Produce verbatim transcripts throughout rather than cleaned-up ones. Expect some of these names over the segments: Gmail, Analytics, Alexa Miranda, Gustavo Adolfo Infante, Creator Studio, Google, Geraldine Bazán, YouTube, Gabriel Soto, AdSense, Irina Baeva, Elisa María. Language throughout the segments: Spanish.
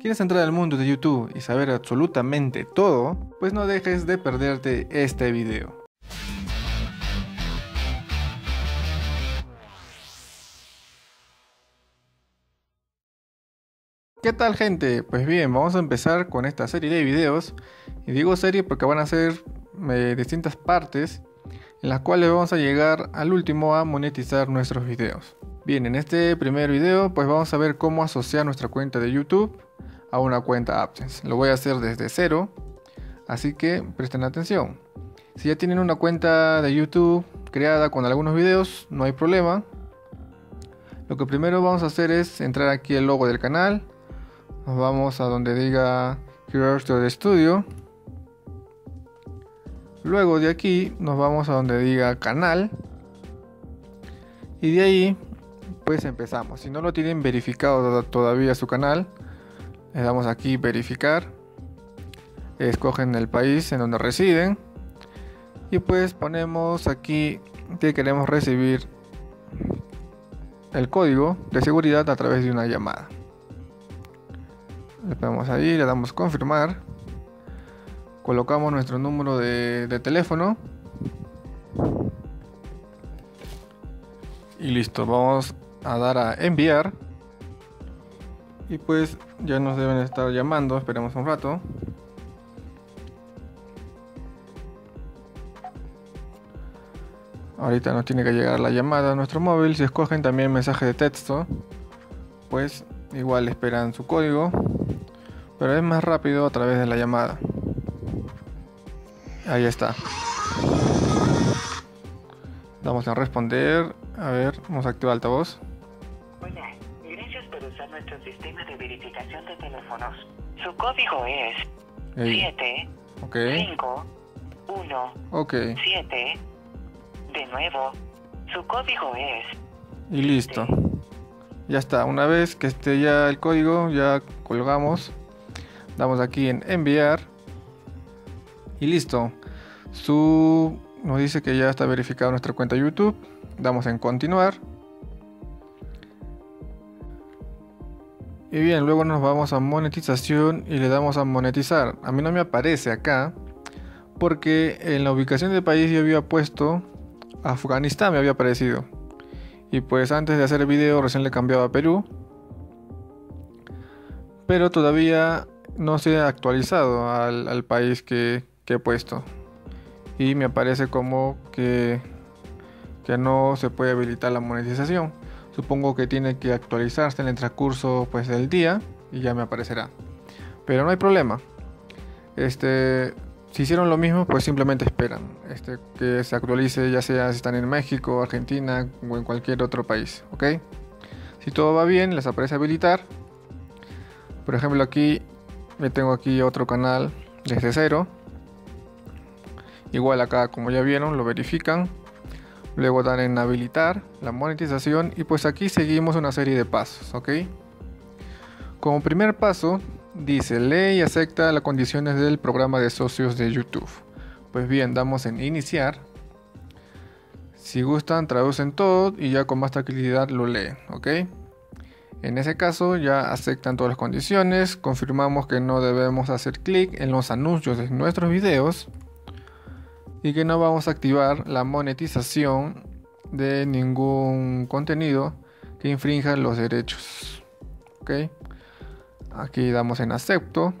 ¿Quieres entrar al mundo de YouTube y saber absolutamente todo? Pues no dejes de perderte este video. ¿Qué tal, gente? Pues bien, vamos a empezar con esta serie de videos. Y digo serie porque van a ser eh, distintas partes en las cuales vamos a llegar al último a monetizar nuestros videos. Bien, en este primer video pues vamos a ver cómo asociar nuestra cuenta de YouTube a una cuenta AdSense. Lo voy a hacer desde cero, así que presten atención. Si ya tienen una cuenta de YouTube creada con algunos videos, no hay problema. Lo que primero vamos a hacer es entrar aquí el logo del canal. Nos vamos a donde diga Creator Studio. Luego de aquí nos vamos a donde diga canal. Y de ahí pues empezamos. Si no lo tienen verificado todavía su canal, le damos aquí verificar. Escogen el país en donde residen. Y pues ponemos aquí que queremos recibir el código de seguridad a través de una llamada. Le ponemos ahí, le damos confirmar, colocamos nuestro número de, de teléfono y listo, vamos a dar a enviar y pues ya nos deben estar llamando, esperemos un rato. Ahorita nos tiene que llegar la llamada a nuestro móvil. Si escogen también mensaje de texto, pues igual esperan su código, pero es más rápido a través de la llamada. Ahí está. Vamos a responder. A ver, vamos a activar altavoz. Hola, gracias por usar nuestro sistema de verificación de teléfonos. Su código es siete, okay. cinco, uno, okay. siete. De nuevo, su código es... Y listo. Ya está. Una vez que esté ya el código, ya colgamos. Damos aquí en enviar. Y listo. Su... Nos dice que ya está verificada nuestra cuenta YouTube. Damos en continuar. Y bien, luego nos vamos a monetización y le damos a monetizar. A mí no me aparece acá, porque en la ubicación del país yo había puesto Afganistán, me había aparecido. Y pues antes de hacer el video recién le cambiaba a Perú. Pero todavía no se ha actualizado al, al país que, que he puesto. Y me aparece como que, que no se puede habilitar la monetización. Supongo que tiene que actualizarse en el transcurso pues, del día y ya me aparecerá. Pero no hay problema. Este... Si hicieron lo mismo, pues simplemente esperan este, que se actualice, ya sea si están en México, Argentina o en cualquier otro país, ¿ok? Si todo va bien, les aparece habilitar. Por ejemplo, aquí me tengo aquí otro canal desde cero. Igual acá, como ya vieron, lo verifican. Luego dan en habilitar la monetización y pues aquí seguimos una serie de pasos, ¿ok? Como primer paso... Dice, lee y acepta las condiciones del programa de socios de YouTube. Pues bien, damos en iniciar. Si gustan, traducen todo y ya con más tranquilidad lo leen, ¿ok? En ese caso ya aceptan todas las condiciones. Confirmamos que no debemos hacer clic en los anuncios de nuestros videos. Y que no vamos a activar la monetización de ningún contenido que infrinja los derechos, ¿ok? Aquí damos en acepto.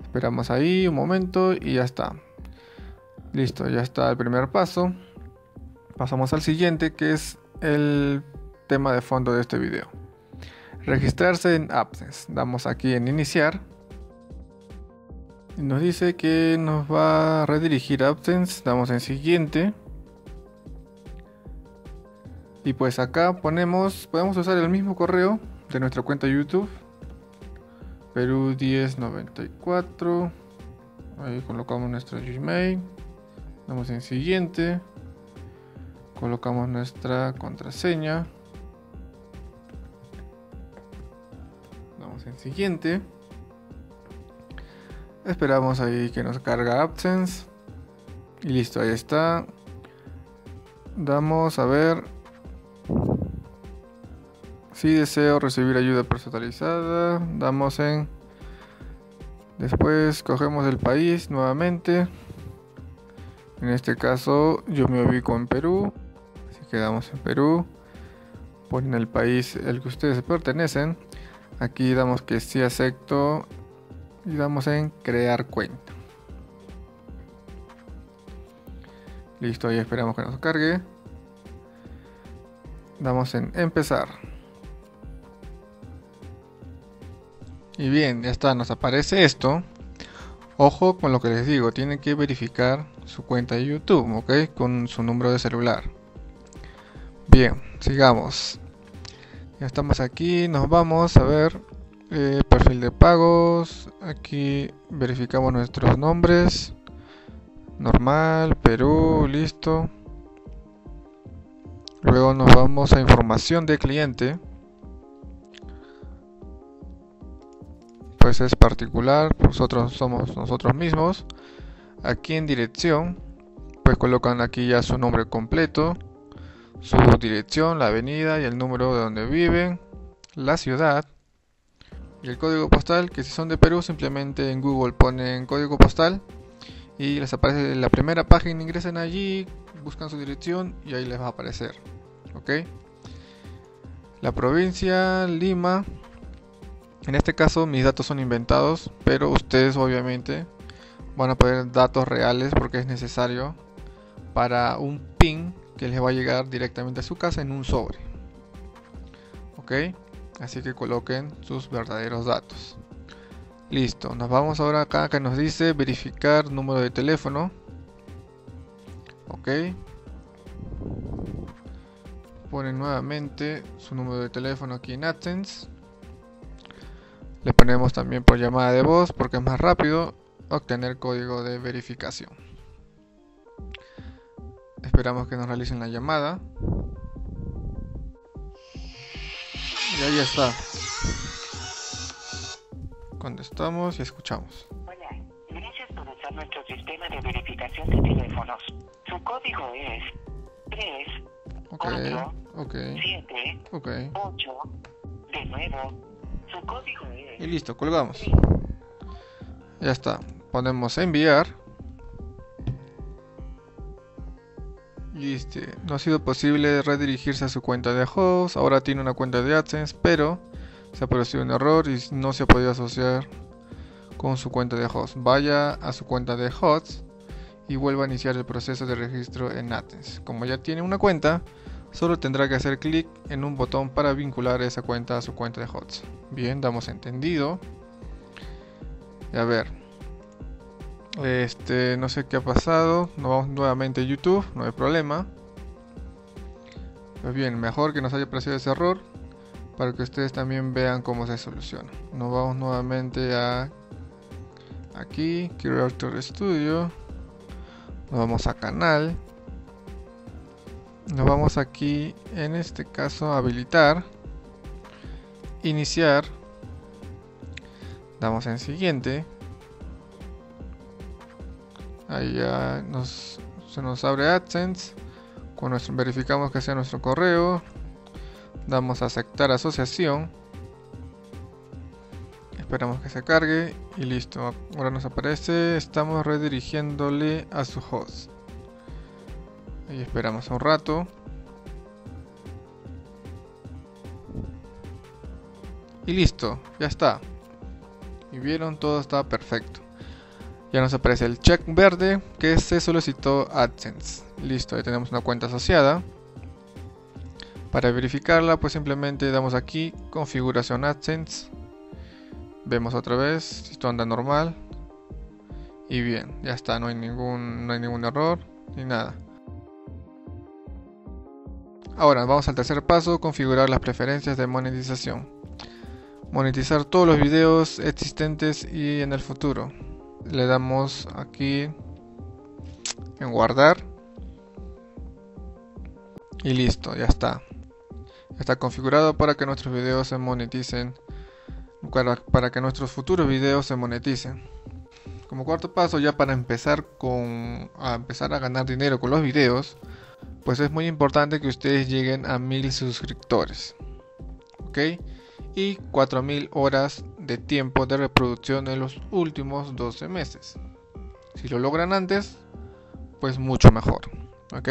Esperamos ahí un momento y ya está. Listo, ya está el primer paso. Pasamos al siguiente, que es el tema de fondo de este video. Registrarse en AdSense. Damos aquí en iniciar. Y nos dice que nos va a redirigir a AdSense. Damos en siguiente. Y pues acá ponemos, podemos usar el mismo correo de nuestra cuenta YouTube, Perú diez noventa y cuatro. Ahí colocamos nuestro Gmail, damos en siguiente, colocamos nuestra contraseña, damos en siguiente, esperamos ahí que nos carga AdSense y listo, ahí está. Damos a ver Si deseo recibir ayuda personalizada, damos en... Después cogemos el país nuevamente. En este caso yo me ubico en Perú, así que damos en Perú. Ponen el país al que ustedes pertenecen. Aquí damos que sí acepto y damos en crear cuenta. Listo, ahí esperamos que nos cargue. Damos en empezar. Y bien, ya está, nos aparece esto. Ojo con lo que les digo, tienen que verificar su cuenta de YouTube, ¿ok? Con su número de celular. Bien, sigamos. Ya estamos aquí, nos vamos a ver eh, perfil de pagos. Aquí verificamos nuestros nombres. Normal, Perú, listo. Luego nos vamos a información de cliente. Pues es particular, nosotros somos nosotros mismos. Aquí en dirección, pues colocan aquí ya su nombre completo, su dirección, la avenida y el número de donde viven, la ciudad y el código postal, que si son de Perú simplemente en Google ponen código postal y les aparece la primera página, ingresan allí, buscan su dirección y ahí les va a aparecer, ¿ok? La provincia, Lima. En este caso mis datos son inventados, pero ustedes obviamente van a poner datos reales porque es necesario para un PIN que les va a llegar directamente a su casa en un sobre, ok, así que coloquen sus verdaderos datos. Listo, nos vamos ahora acá que nos dice verificar número de teléfono, ok, ponen nuevamente su número de teléfono aquí en AdSense, le ponemos también por llamada de voz porque es más rápido, obtener código de verificación. Esperamos que nos realicen la llamada. Y ahí está. Contestamos y escuchamos. Hola, gracias por usar nuestro sistema de verificación de teléfonos. Su código es tres, cuatro, siete, ocho, de nuevo. Su código es... Y listo, colgamos. Sí. Ya está. Ponemos enviar. Listo, no ha sido posible redirigirse a su cuenta de host, ahora tiene una cuenta de AdSense, pero se ha producido un error y no se ha podido asociar con su cuenta de host. Vaya a su cuenta de host y vuelva a iniciar el proceso de registro en AdSense. Como ya tiene una cuenta, solo tendrá que hacer clic en un botón para vincular esa cuenta a su cuenta de host. Bien, damos entendido. Y a ver... Este, no sé qué ha pasado. Nos vamos nuevamente a YouTube, no hay problema. Pues bien, mejor que nos haya aparecido ese error para que ustedes también vean cómo se soluciona. Nos vamos nuevamente a aquí, Creator Studio. Nos vamos a canal. Nos vamos aquí, en este caso, a habilitar. Iniciar. Damos en siguiente. Ahí ya nos, se nos abre AdSense. Con nuestro, verificamos que sea nuestro correo. Damos a aceptar asociación. Esperamos que se cargue. Y listo. Ahora nos aparece. Estamos redirigiéndole a su host. Ahí esperamos un rato. Y listo. Ya está. Y vieron, todo está perfecto. Ya nos aparece el check verde que se solicitó AdSense. Listo, ahí tenemos una cuenta asociada. Para verificarla, pues simplemente damos aquí configuración AdSense. Vemos otra vez si esto anda normal. Y bien, ya está, no hay ningún, no hay ningún error ni nada. Ahora vamos al tercer paso, configurar las preferencias de monetización. Monetizar todos los videos existentes y en el futuro. Le damos aquí en guardar y listo, ya está. Está configurado para que nuestros videos se moneticen, para, para que nuestros futuros videos se moneticen. Como cuarto paso, ya para empezar con a empezar a ganar dinero con los videos, pues es muy importante que ustedes lleguen a mil suscriptores, ok. ok, y cuatro mil horas de tiempo de reproducción en los últimos doce meses. Si lo logran antes, pues mucho mejor, ok.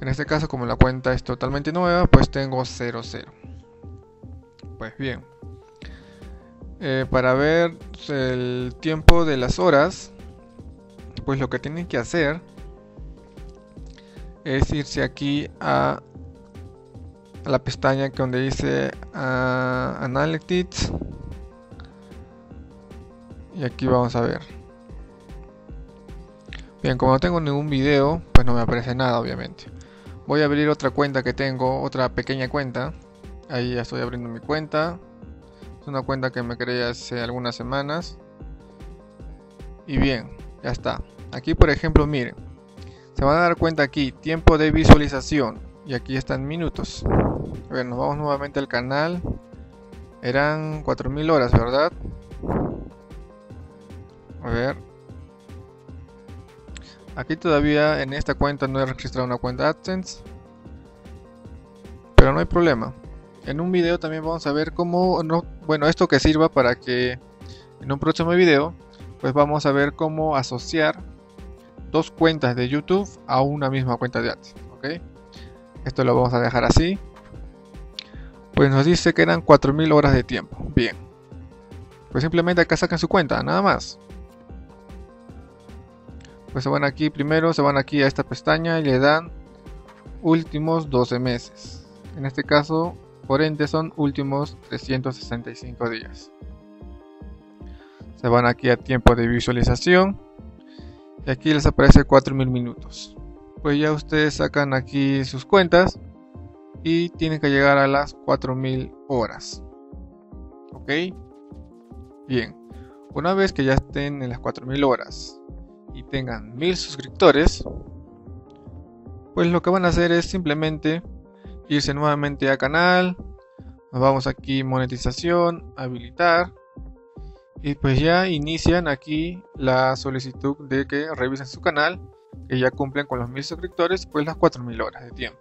En este caso, como la cuenta es totalmente nueva, pues tengo cero cero. Pues bien, eh, para ver el tiempo de las horas, pues lo que tienen que hacer es irse aquí a, a la pestaña que donde dice uh, Analytics, y aquí vamos a ver. Bien, como no tengo ningún video, pues no me aparece nada, obviamente. Voy a abrir otra cuenta que tengo, otra pequeña cuenta. Ahí ya estoy abriendo mi cuenta. Es una cuenta que me creé hace algunas semanas. Y bien, ya está. Aquí, por ejemplo, miren, se van a dar cuenta aquí, tiempo de visualización. Y aquí están minutos. A ver, nos vamos nuevamente al canal. Eran cuatro mil horas, ¿verdad? A ver. Aquí todavía en esta cuenta no he registrado una cuenta AdSense, pero no hay problema. En un video también vamos a ver cómo, no, bueno, esto que sirva para que en un próximo video, pues vamos a ver cómo asociar dos cuentas de YouTube a una misma cuenta de AdSense, ¿ok? Esto lo vamos a dejar así. Pues nos dice que eran cuatro mil horas de tiempo. Bien, pues simplemente acá sacan su cuenta, nada más. Pues se van aquí primero, se van aquí a esta pestaña y le dan últimos doce meses. En este caso, por ende, son últimos trescientos sesenta y cinco días. Se van aquí a tiempo de visualización y aquí les aparece cuatro mil minutos. Pues ya ustedes sacan aquí sus cuentas y tienen que llegar a las cuatro mil horas. Ok, bien. Una vez que ya estén en las cuatro mil horas y tengan mil suscriptores, pues lo que van a hacer es simplemente irse nuevamente a canal, nos vamos aquí monetización, habilitar, y pues ya inician aquí la solicitud de que revisen su canal, que ya cumplen con los mil suscriptores, pues las cuatro mil horas de tiempo.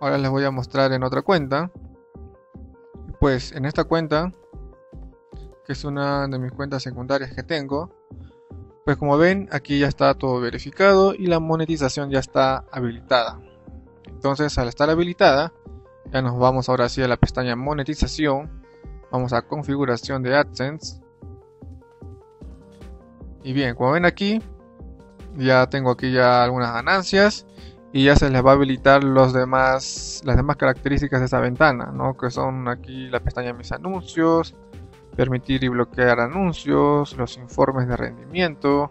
Ahora les voy a mostrar en otra cuenta. Pues en esta cuenta, que es una de mis cuentas secundarias que tengo, pues como ven, aquí ya está todo verificado y la monetización ya está habilitada. Entonces, al estar habilitada, ya nos vamos ahora sí a la pestaña monetización. Vamos a configuración de AdSense. Y bien, como ven aquí, ya tengo aquí ya algunas ganancias. Y ya se les va a habilitar los demás, las demás características de esa ventana, ¿no? Que son aquí la pestaña mis anuncios, permitir y bloquear anuncios, los informes de rendimiento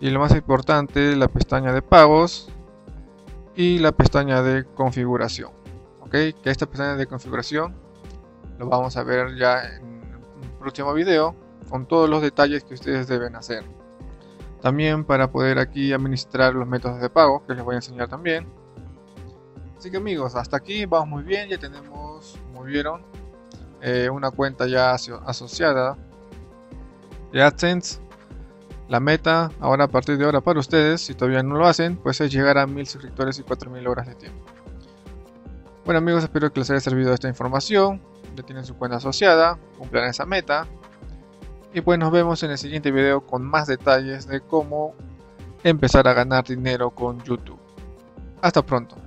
y lo más importante, la pestaña de pagos y la pestaña de configuración, ok, que esta pestaña de configuración lo vamos a ver ya en un próximo video con todos los detalles que ustedes deben hacer. También para poder aquí administrar los métodos de pago que les voy a enseñar también. Así que amigos, hasta aquí vamos muy bien, ya tenemos, como vieron, Eh, una cuenta ya aso asociada de AdSense. La meta ahora, a partir de ahora, para ustedes, si todavía no lo hacen, pues es llegar a mil suscriptores y cuatro mil horas de tiempo. Bueno amigos, espero que les haya servido esta información. Ya tienen su cuenta asociada, cumplan esa meta. Y pues nos vemos en el siguiente video con más detalles de cómo empezar a ganar dinero con YouTube. Hasta pronto.